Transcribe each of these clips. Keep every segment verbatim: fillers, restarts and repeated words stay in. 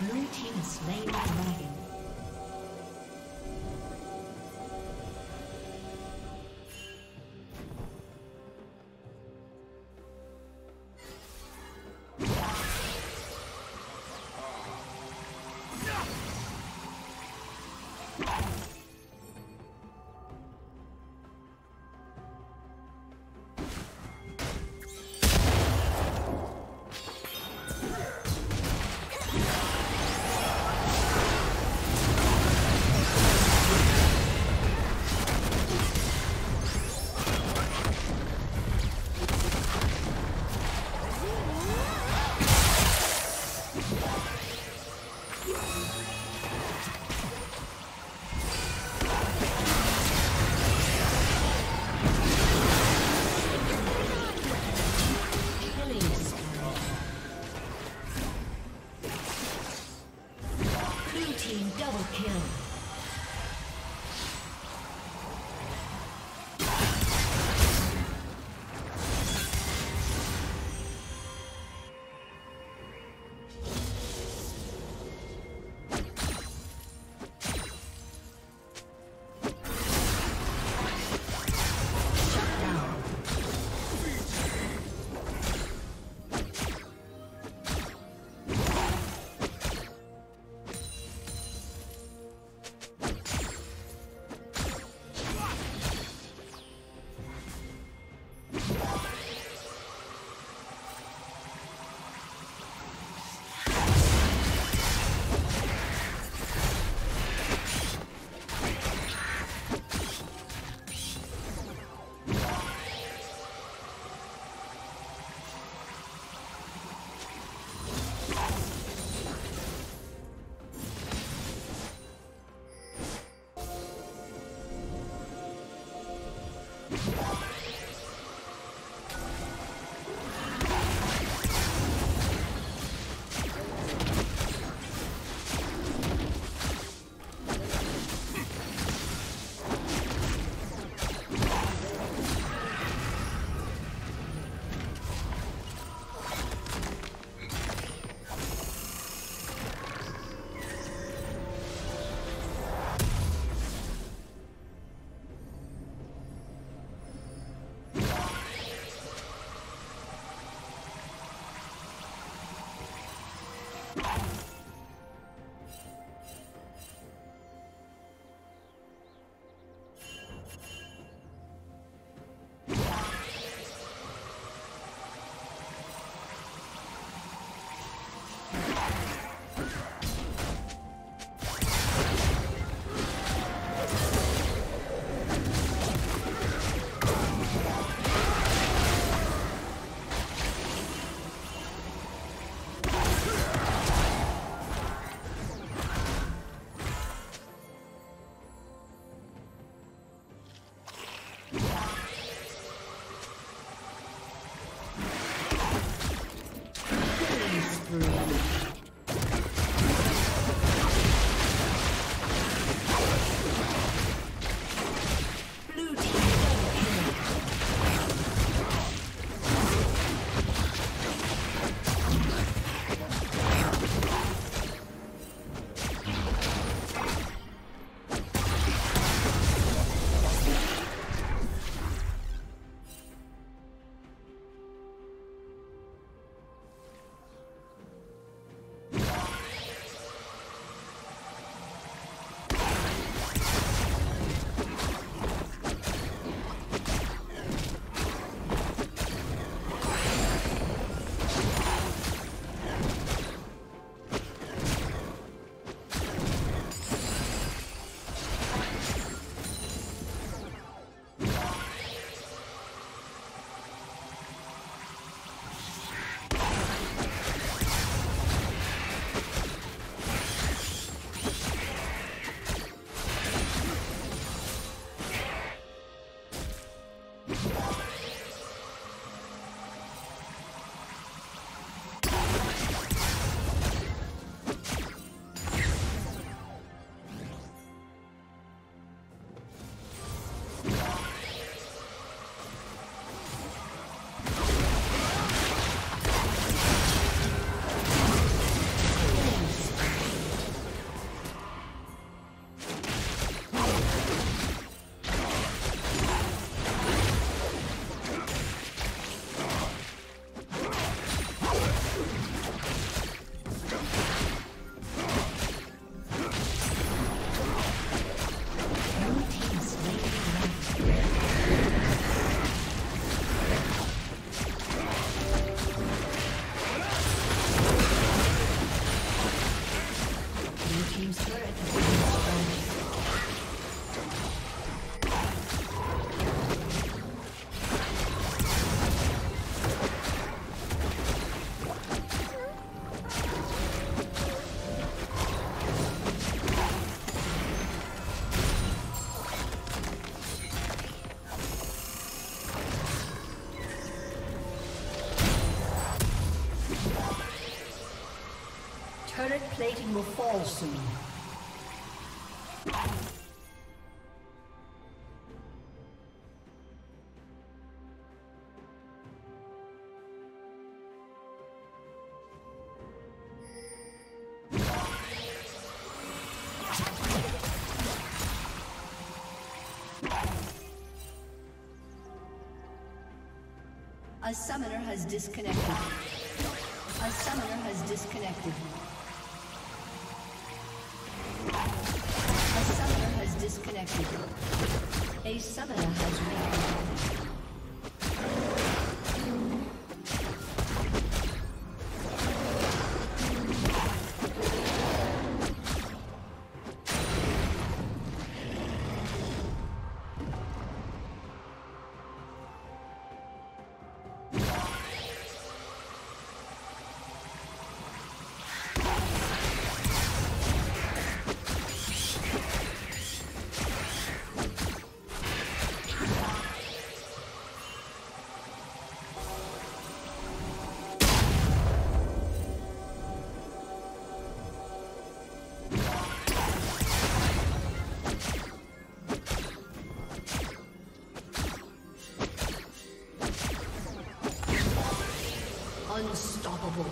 Blue team has slain the dragon. team's turret has been destroyed. Turret plating will fall soon. A summoner has disconnected. A summoner has disconnected. Disconnected. A summoner has reconnected. Unstoppable.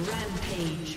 Rampage.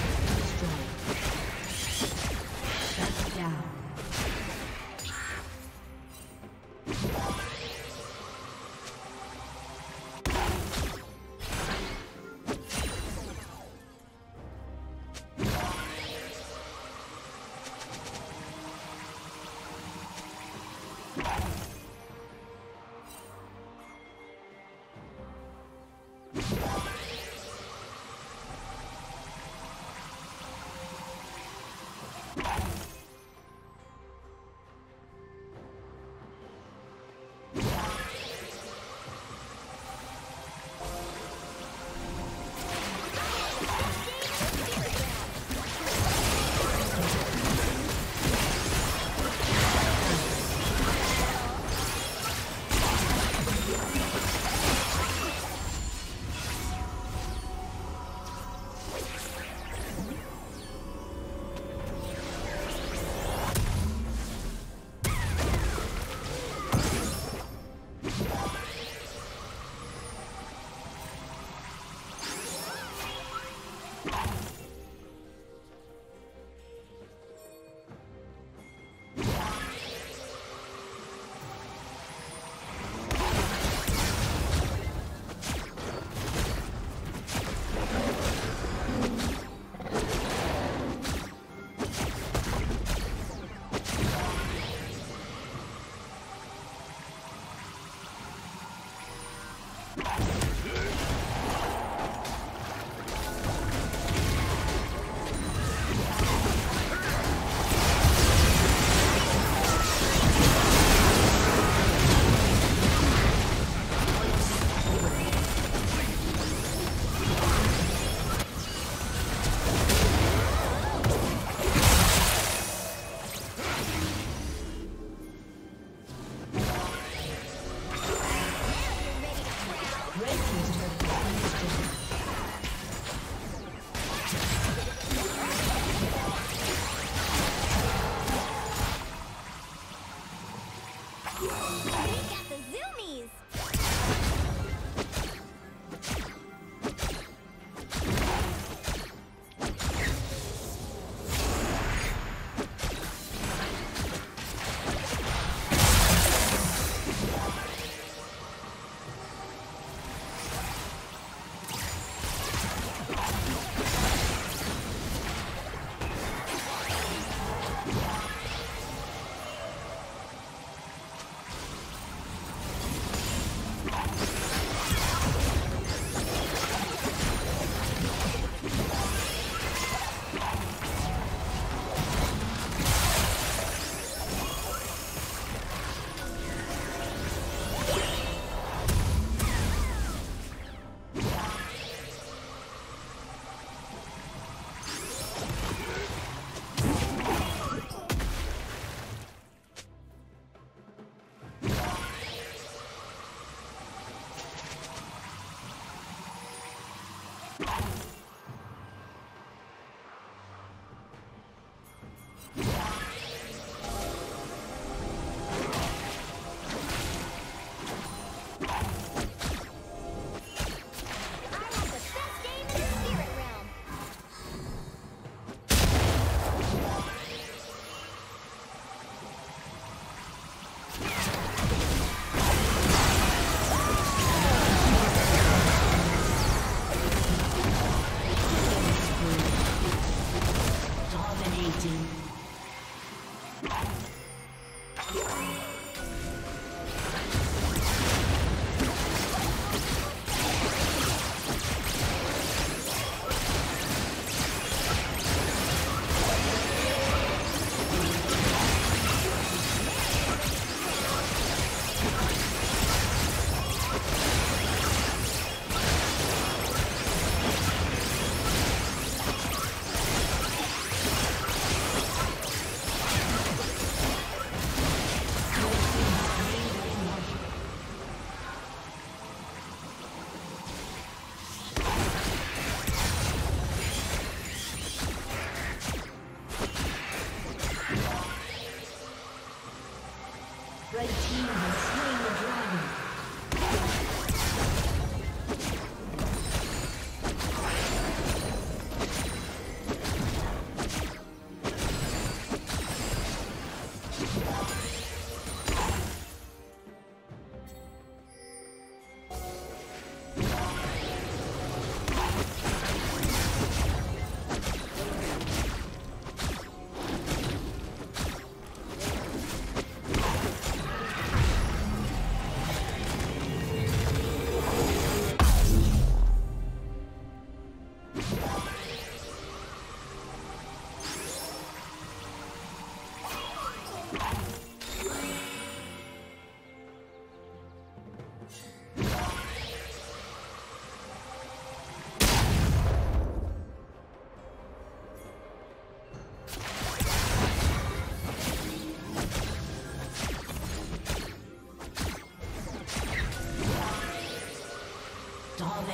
been destroyed. Shut down.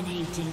Dominating.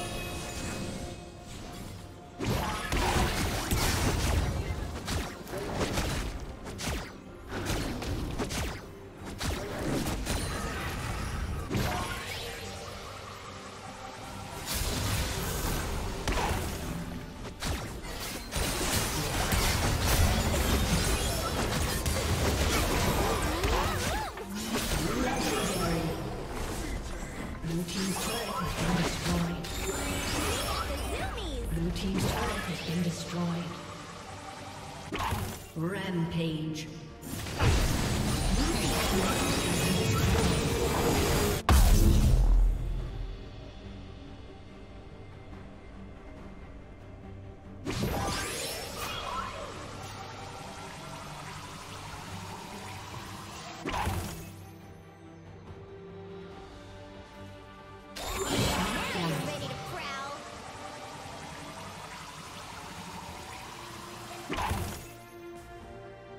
Rampage.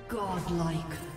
Godlike.